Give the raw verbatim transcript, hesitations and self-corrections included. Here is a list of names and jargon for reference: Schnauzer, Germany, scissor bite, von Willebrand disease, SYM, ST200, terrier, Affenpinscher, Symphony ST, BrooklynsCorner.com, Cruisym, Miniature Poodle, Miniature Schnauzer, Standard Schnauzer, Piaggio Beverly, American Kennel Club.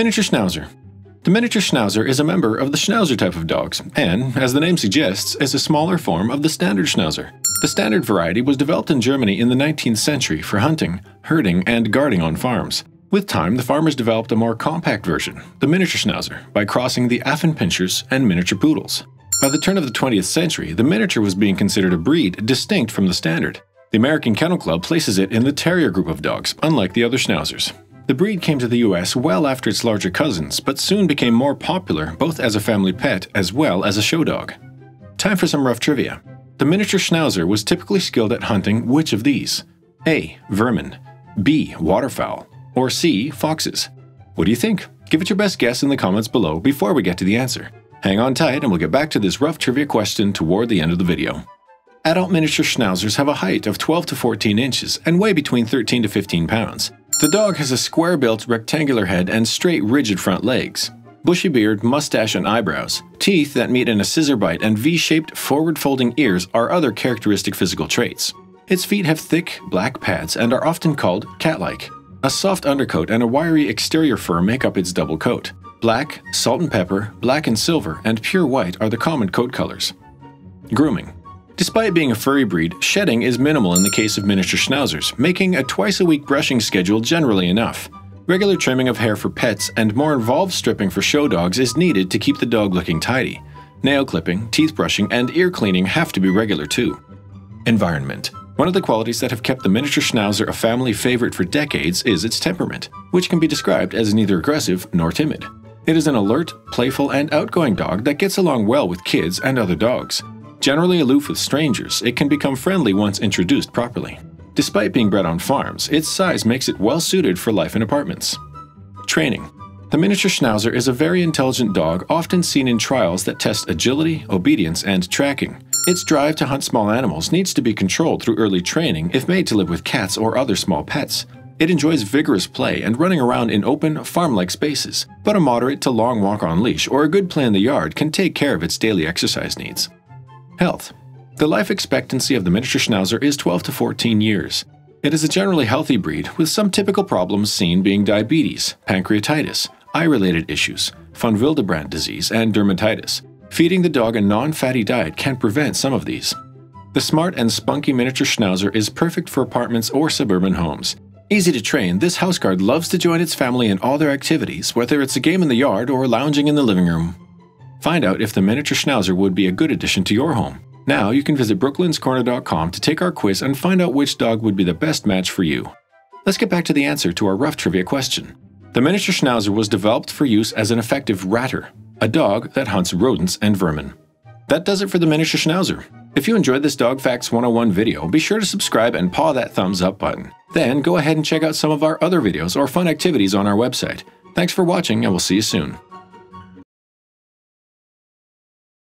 Miniature Schnauzer. The Miniature Schnauzer is a member of the Schnauzer type of dogs, and, as the name suggests, is a smaller form of the Standard Schnauzer. The Standard variety was developed in Germany in the nineteenth century for hunting, herding, and guarding on farms. With time, the farmers developed a more compact version, the Miniature Schnauzer, by crossing the Affenpinschers and Miniature Poodles. By the turn of the twentieth century, the Miniature was being considered a breed distinct from the Standard. The American Kennel Club places it in the Terrier group of dogs, unlike the other Schnauzers. The breed came to the U S well after its larger cousins, but soon became more popular both as a family pet as well as a show dog. Time for some rough trivia. The Miniature Schnauzer was typically skilled at hunting which of these? A. Vermin. B. Waterfowl. Or C. Foxes. What do you think? Give it your best guess in the comments below before we get to the answer. Hang on tight and we'll get back to this rough trivia question toward the end of the video. Adult Miniature Schnauzers have a height of twelve to fourteen inches and weigh between thirteen to fifteen pounds. The dog has a square-built rectangular head and straight, rigid front legs, bushy beard, mustache, and eyebrows. Teeth that meet in a scissor bite and V-shaped, forward-folding ears are other characteristic physical traits. Its feet have thick, black pads and are often called cat-like. A soft undercoat and a wiry exterior fur make up its double coat. Black, salt and pepper, black and silver, and pure white are the common coat colors. Grooming. Despite being a furry breed, shedding is minimal in the case of miniature schnauzers, making a twice-a-week brushing schedule generally enough. Regular trimming of hair for pets and more involved stripping for show dogs is needed to keep the dog looking tidy. Nail clipping, teeth brushing, and ear cleaning have to be regular too. Environment. One of the qualities that have kept the miniature schnauzer a family favorite for decades is its temperament, which can be described as neither aggressive nor timid. It is an alert, playful, and outgoing dog that gets along well with kids and other dogs. Generally aloof with strangers, it can become friendly once introduced properly. Despite being bred on farms, its size makes it well-suited for life in apartments. Training. The miniature schnauzer is a very intelligent dog often seen in trials that test agility, obedience, and tracking. Its drive to hunt small animals needs to be controlled through early training if made to live with cats or other small pets. It enjoys vigorous play and running around in open, farm-like spaces, but a moderate to long walk on leash or a good play in the yard can take care of its daily exercise needs. Health. The life expectancy of the miniature schnauzer is twelve to fourteen years. It is a generally healthy breed, with some typical problems seen being diabetes, pancreatitis, eye-related issues, von Willebrand disease, and dermatitis. Feeding the dog a non-fatty diet can prevent some of these. The smart and spunky miniature schnauzer is perfect for apartments or suburban homes. Easy to train, this house guard loves to join its family in all their activities, whether it's a game in the yard or lounging in the living room. Find out if the miniature schnauzer would be a good addition to your home. Now you can visit brooklyn's corner dot com to take our quiz and find out which dog would be the best match for you. Let's get back to the answer to our rough trivia question. The miniature schnauzer was developed for use as an effective ratter, a dog that hunts rodents and vermin. That does it for the miniature schnauzer. If you enjoyed this Dog Facts one oh one video, be sure to subscribe and paw that thumbs up button. Then go ahead and check out some of our other videos or fun activities on our website. Thanks for watching and we'll see you soon.